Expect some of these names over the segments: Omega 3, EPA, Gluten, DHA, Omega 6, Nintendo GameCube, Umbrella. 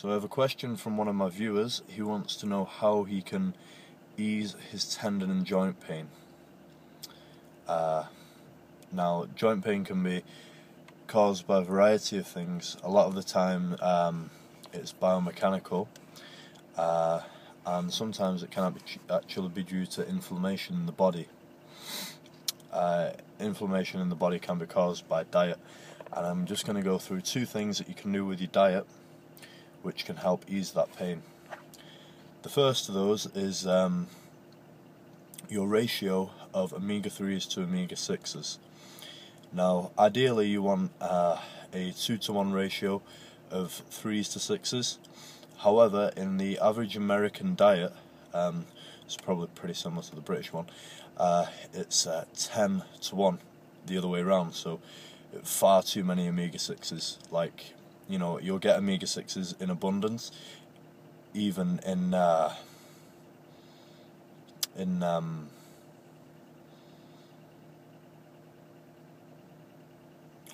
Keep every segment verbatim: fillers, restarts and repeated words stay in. So I have a question from one of my viewers who wants to know how he can ease his tendon and joint pain. Uh, now, joint pain can be caused by a variety of things. A lot of the time um, it's biomechanical, uh, and sometimes it can actually be due to inflammation in the body. Uh, inflammation in the body can be caused by diet, and I'm just going to go through two things that you can do with your diet which can help ease that pain. The first of those is um, your ratio of omega threes to omega sixes. Now, ideally you want uh, a two to one ratio of threes to sixes. However, in the average American diet, um, it's probably pretty similar to the British one, uh, it's uh, ten to one, the other way around, so far too many omega sixes. Like, you know, you'll get omega sixes in abundance, even in, uh, in, um,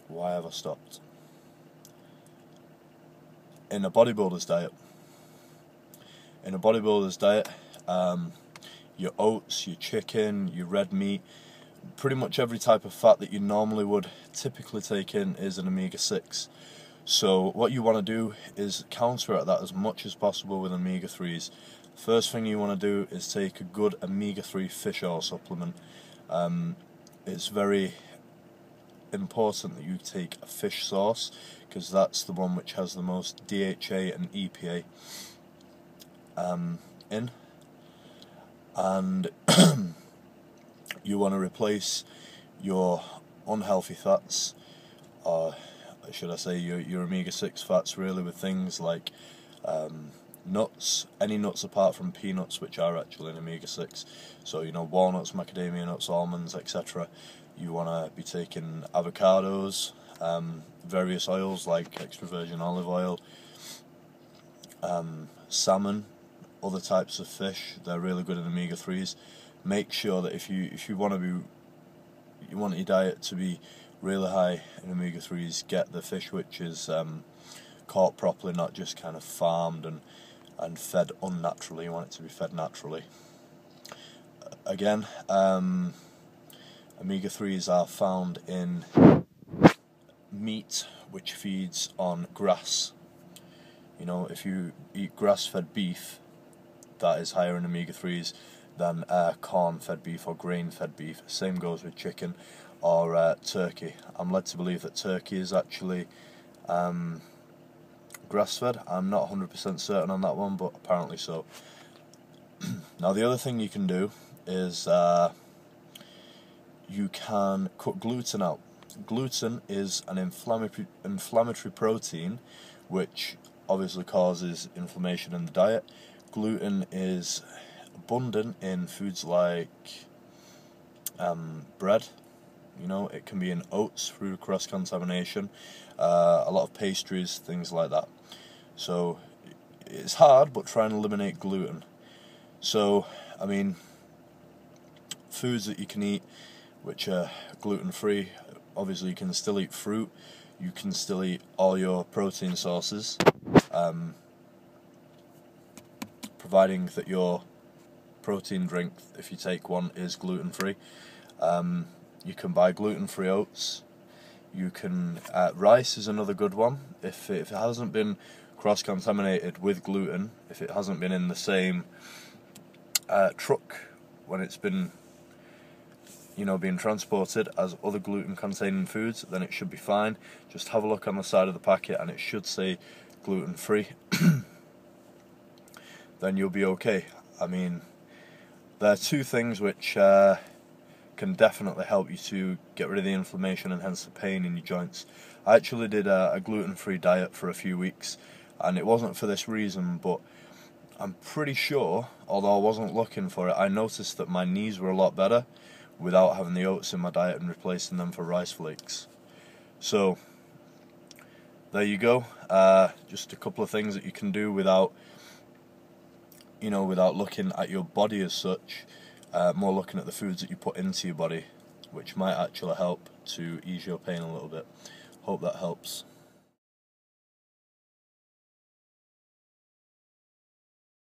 why have I stopped? In a bodybuilder's diet. In a bodybuilder's diet, um, your oats, your chicken, your red meat, pretty much every type of fat that you normally would typically take in is an omega six. So what you want to do is counteract that as much as possible with omega threes. First thing you want to do is take a good omega three fish oil supplement. Um, it's very important that you take a fish sauce, because that's the one which has the most D H A and E P A um, in, and you want to replace your unhealthy fats, or should I say your, your omega six fats, really with things like um, nuts, any nuts apart from peanuts, which are actually an omega six, so you know, walnuts, macadamia nuts, almonds, et cetera. You want to be taking avocados, um, various oils like extra virgin olive oil, um, salmon, other types of fish. They're really good in omega threes. Make sure that if you if you want to be you want your diet to be really high in omega threes, get the fish which is um, caught properly, not just kind of farmed and and fed unnaturally. You want it to be fed naturally. Again, um, omega threes are found in meat which feeds on grass. You know, if you eat grass-fed beef, that is higher in omega threes than uh, corn-fed beef or grain-fed beef. Same goes with chicken or uh, turkey. I'm led to believe that turkey is actually um, grass-fed. I'm not one hundred percent certain on that one, but apparently so. Now, the other thing you can do is uh, you can cut gluten out. Gluten is an inflammatory inflammatory protein which obviously causes inflammation in the diet. Gluten is abundant in foods like um, bread. You know, it can be in oats through cross-contamination, uh, a lot of pastries, things like that. So it's hard, but try and eliminate gluten. So, I mean, foods that you can eat which are gluten-free, obviously you can still eat fruit, you can still eat all your protein sources, um, providing that your protein drink, if you take one, is gluten-free. Um, you can buy gluten-free oats, you can, uh, rice is another good one, if it, if it hasn't been cross-contaminated with gluten, if it hasn't been in the same uh, truck when it's been, you know, being transported as other gluten-containing foods, then it should be fine. Just have a look on the side of the packet and it should say gluten-free. Then you'll be okay. I mean, there are two things which uh, can definitely help you to get rid of the inflammation and hence the pain in your joints. I actually did a, a gluten-free diet for a few weeks, and it wasn't for this reason, but I'm pretty sure, although I wasn't looking for it, I noticed that my knees were a lot better without having the oats in my diet and replacing them for rice flakes. So there you go, uh, just a couple of things that you can do without, you know, without looking at your body as such, uh, more looking at the foods that you put into your body, which might actually help to ease your pain a little bit. Hope that helps.